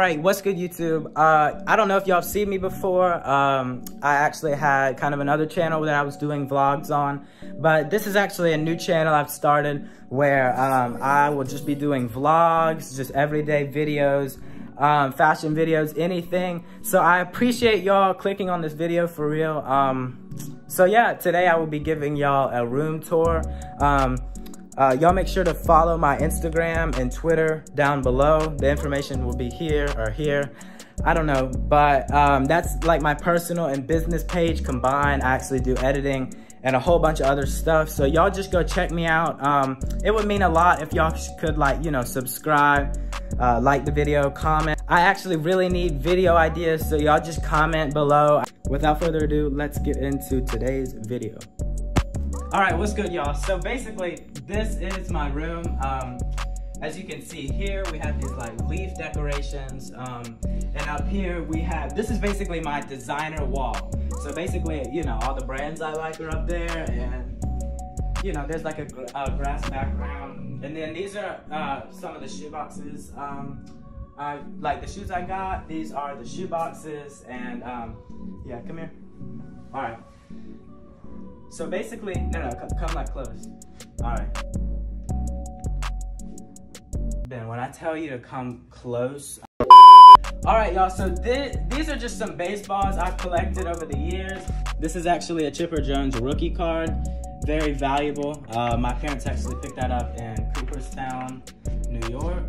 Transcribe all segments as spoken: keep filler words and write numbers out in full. Alright, what's good YouTube? Uh, I don't know if y'all have seen me before. Um, I actually had kind of another channel that I was doing vlogs on, but this is actually a new channel I've started where um, I will just be doing vlogs, just everyday videos, um, fashion videos, anything. So I appreciate y'all clicking on this video for real. Um, so yeah, today I will be giving y'all a room tour. Um, Uh, y'all make sure to follow my Instagram and Twitter down below. The information will be here or here. I don't know, but um, that's like my personal and business page combined. I actually do editing and a whole bunch of other stuff. So y'all just go check me out. Um, it would mean a lot if y'all could like, you know, subscribe, uh, like the video, comment. I actually really need video ideas, so y'all just comment below. Without further ado, let's get into today's video. Alright, what's good y'all? So basically, this is my room. Um, as you can see here, we have these like leaf decorations. Um, and up here we have, this is basically my designer wall. So basically, you know, all the brands I like are up there, and you know, there's like a, a grass background. And then these are uh, some of the shoe boxes. Um, I, like the shoes I got, these are the shoe boxes, and um, yeah, come here. Alright. So basically, no, no, come, come like close. All right. Ben, when I tell you to come close. All right, y'all, so th these are just some baseballs I've collected over the years. This is actually a Chipper Jones rookie card. Very valuable. Uh, my parents actually picked that up in Cooperstown, New York.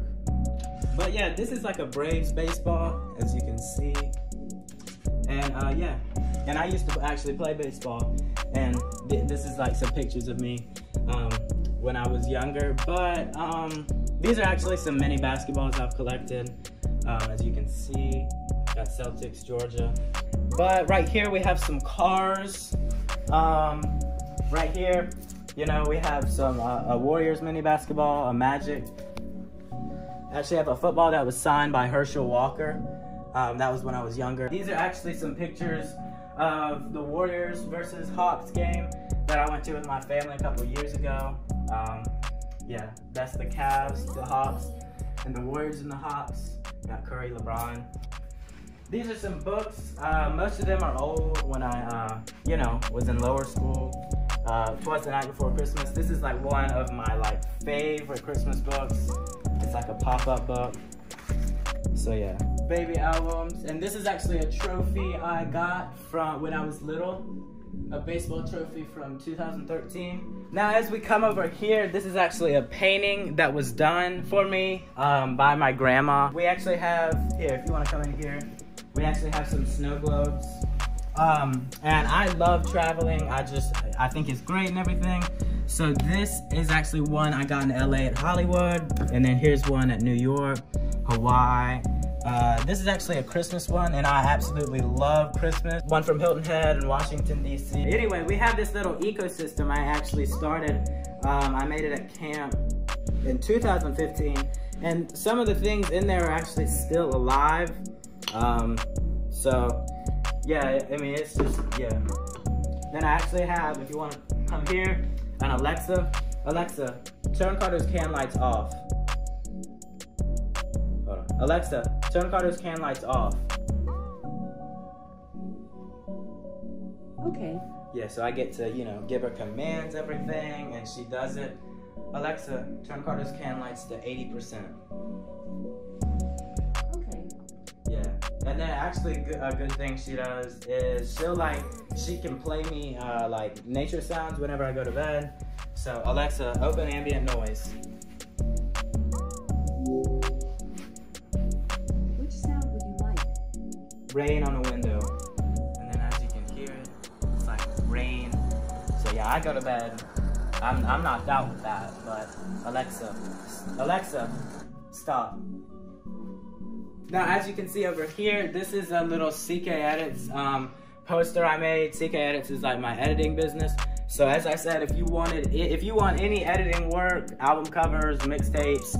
But yeah, this is like a Braves baseball, as you can see. And uh, yeah, and I used to actually play baseball. And th this is like some pictures of me um, when I was younger. But um, these are actually some mini basketballs I've collected. Um, as you can see, got Celtics, Georgia. But right here we have some cars. Um, right here, you know, we have some uh, a Warriors mini basketball, a Magic. Actually, I have a football that was signed by Herschel Walker. Um, that was when I was younger. These are actually some pictures of the Warriors versus Hawks game that I went to with my family a couple years ago. Um, yeah, that's the Cavs, the Hawks, and the Warriors and the Hawks. Got Curry, LeBron. These are some books. Uh, most of them are old when I, uh, you know, was in lower school. Uh, Twas the Night Before Christmas. This is like one of my like favorite Christmas books. It's like a pop-up book. So yeah. Baby albums, and this is actually a trophy I got from when I was little, a baseball trophy from two thousand thirteen. Now as we come over here, this is actually a painting that was done for me um, by my grandma. We actually have, here if you want to come in here, we actually have some snow globes. Um, and I love traveling, I just, I think it's great and everything. So this is actually one I got in L A at Hollywood, and then here's one at New York, Hawaii. Uh, this is actually a Christmas one, and I absolutely love Christmas. One from Hilton Head in Washington, D C Anyway, we have this little ecosystem I actually started. Um, I made it at camp in two thousand fifteen, and some of the things in there are actually still alive. Um, so, yeah, I mean, it's just, yeah. Then I actually have, if you want to come here, an Alexa. Alexa, turn Carter's can lights off. Alexa, turn Carter's can lights off. Okay. Yeah, so I get to, you know, give her commands, everything, and she does it. Alexa, turn Carter's can lights to eighty percent. Okay. Yeah, and then actually a good thing she does is she'll like, she can play me uh, like nature sounds whenever I go to bed. So Alexa, open ambient noise. Rain on a window, and then as you can hear it, it's like rain. So yeah, I go to bed. I'm I'm knocked out with that, but Alexa, Alexa, stop. Now as you can see over here, this is a little C K edits um, poster I made. C K edits is like my editing business. So as I said, if you wanted, if you want any editing work, album covers, mixtapes,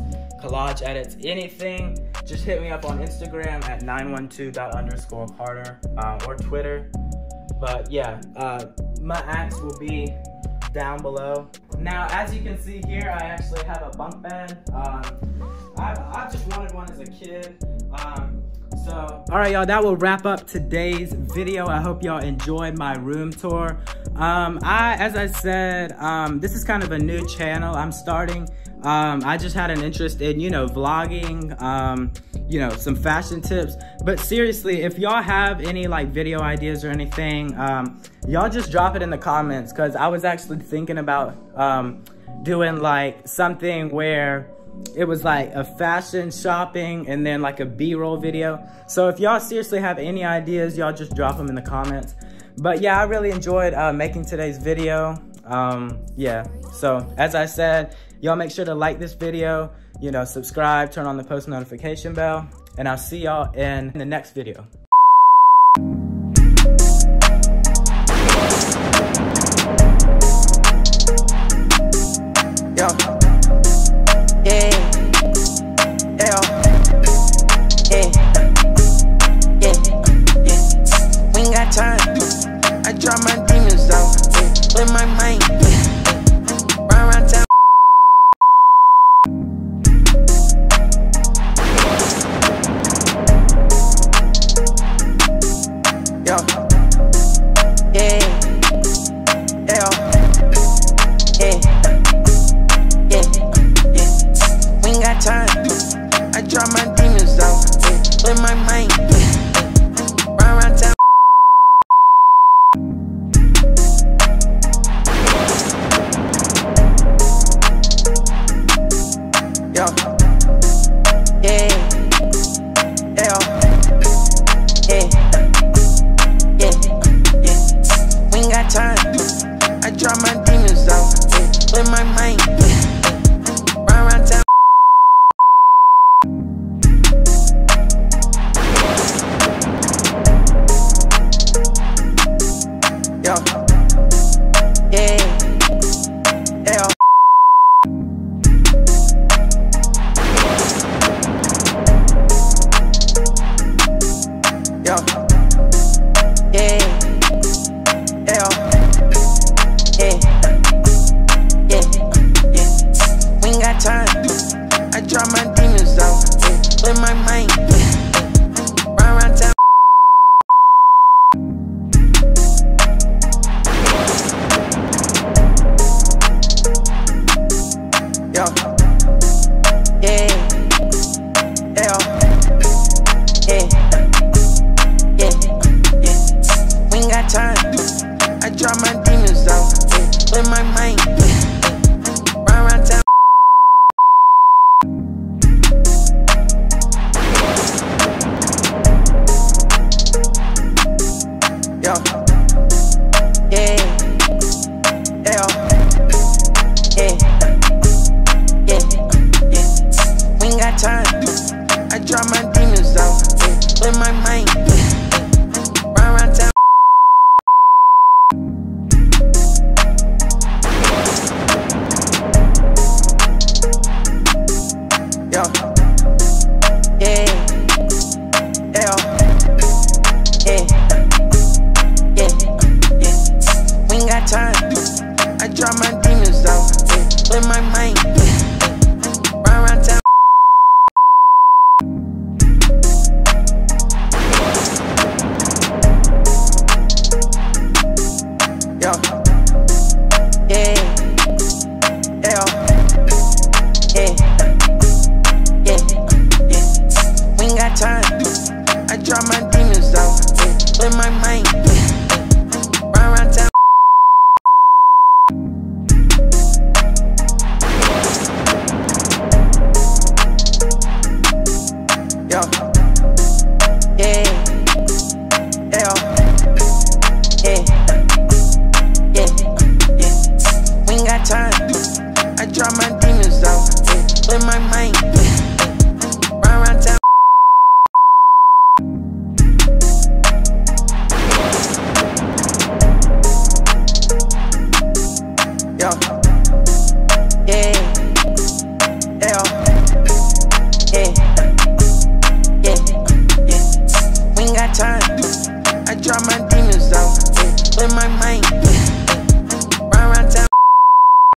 collage edits, anything, just hit me up on Instagram at nine one two dot underscore Carter um, or Twitter. But yeah, uh, my acts will be down below. Now, as you can see here, I actually have a bunk bed. Um, I, I just wanted one as a kid. Um, So, all right, y'all, that will wrap up today's video. I hope y'all enjoyed my room tour. Um, I, as I said, um, this is kind of a new channel I'm starting. Um, I just had an interest in, you know, vlogging, um, you know, some fashion tips. But seriously, if y'all have any like video ideas or anything, um, y'all just drop it in the comments. Cause I was actually thinking about, um, doing like something where it was like a fashion shopping and then like a B-roll video. So if y'all seriously have any ideas, y'all just drop them in the comments. But yeah, I really enjoyed uh, making today's video. Um, yeah, so as I said, y'all make sure to like this video, you know, subscribe, turn on the post notification bell, and I'll see y'all in the next video.